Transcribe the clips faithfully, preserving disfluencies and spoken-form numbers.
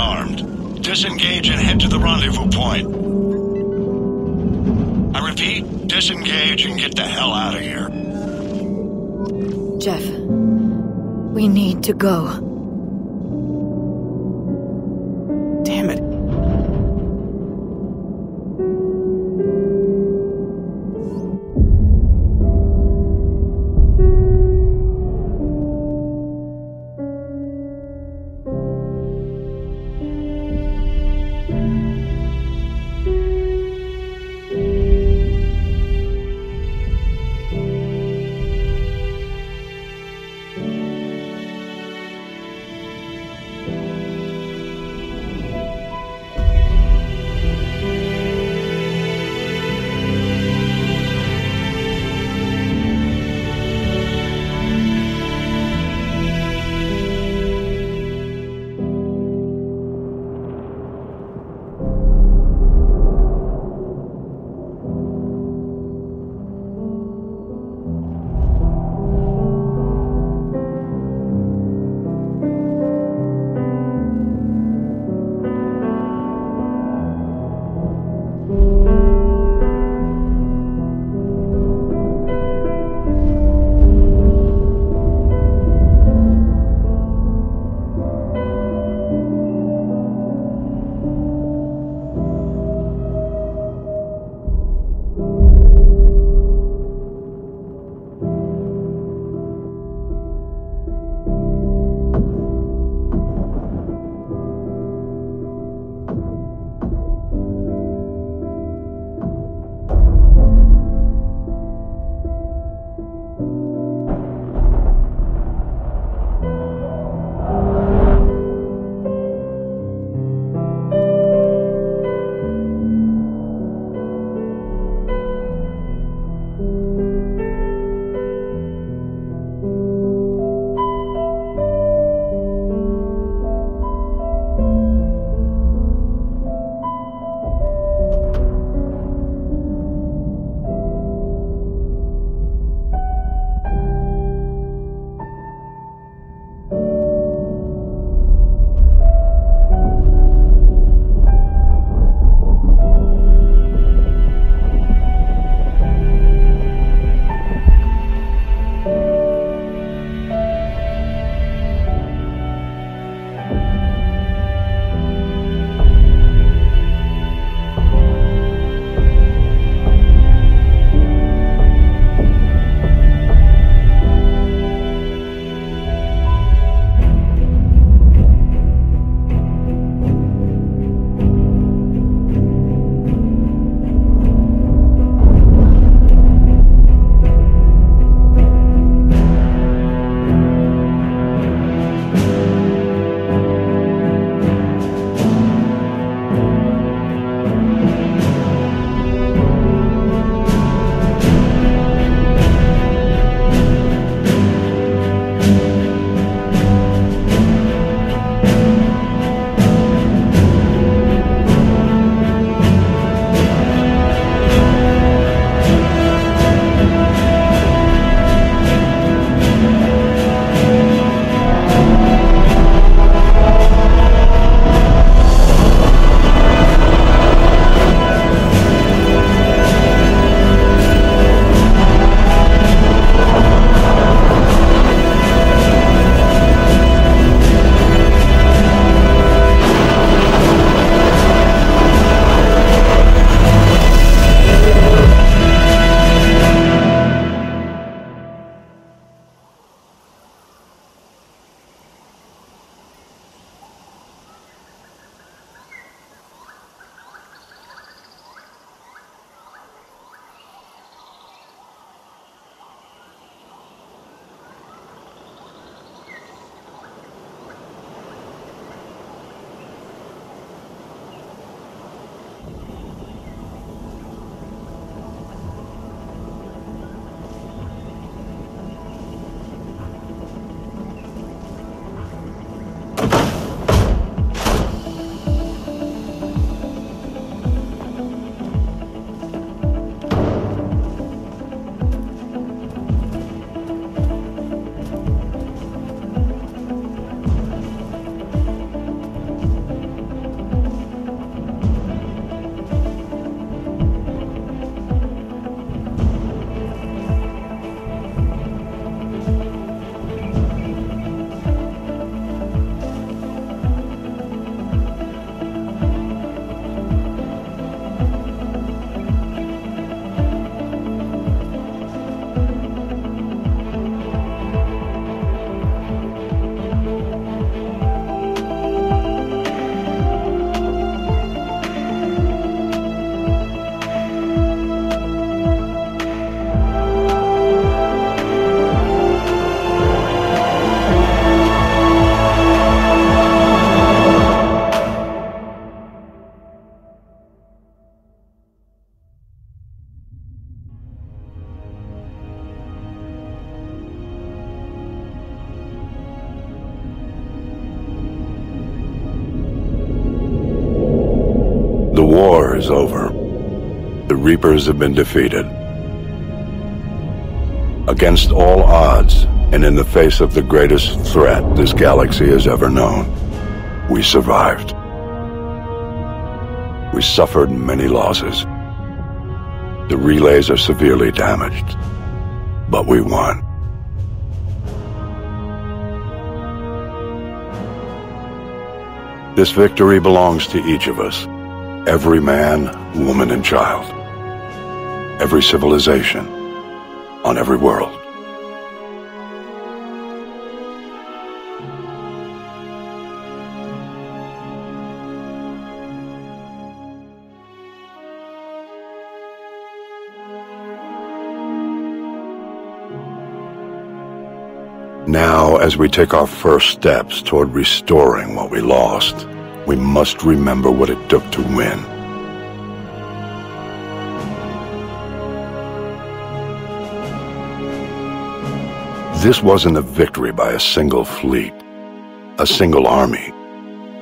armed. Disengage and head to the rendezvous point. I repeat, disengage and get the hell out of here. Jeff, we need to go. Damn it. war is over. The Reapers have been defeated. Against all odds, and in the face of the greatest threat this galaxy has ever known, we survived. We suffered many losses. The relays are severely damaged, but we won. This victory belongs to each of us, every man, woman, and child, every civilization, on every world. Now, as we take our first steps toward restoring what we lost, we must remember what it took to win. This wasn't a victory by a single fleet, a single army,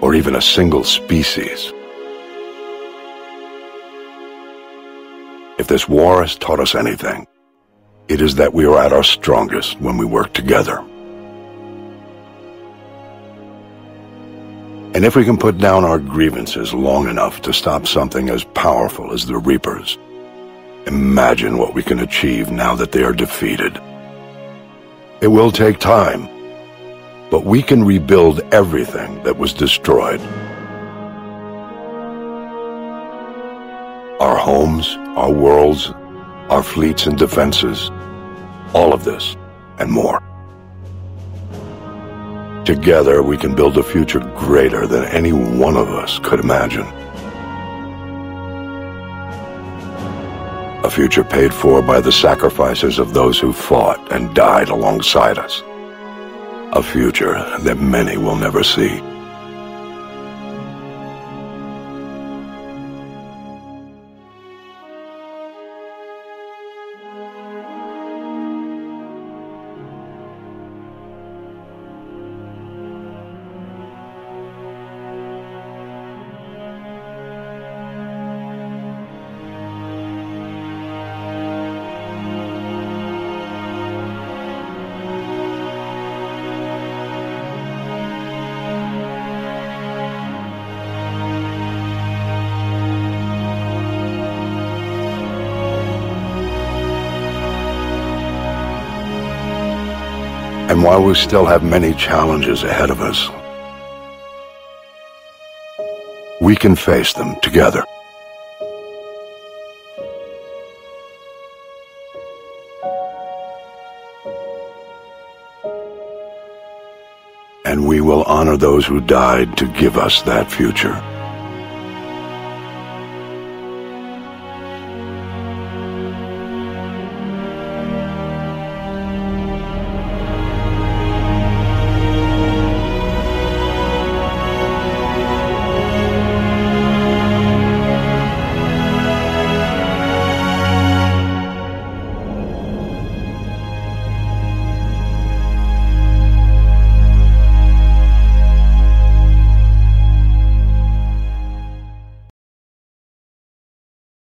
or even a single species. If this war has taught us anything, it is that we are at our strongest when we work together. And if we can put down our grievances long enough to stop something as powerful as the Reapers, imagine what we can achieve now that they are defeated. It will take time, but we can rebuild everything that was destroyed. Our homes, our worlds, our fleets and defenses, all of this and more. Together, we can build a future greater than any one of us could imagine. A future paid for by the sacrifices of those who fought and died alongside us. A future that many will never see. And while we still have many challenges ahead of us, we can face them together. And we will honor those who died to give us that future.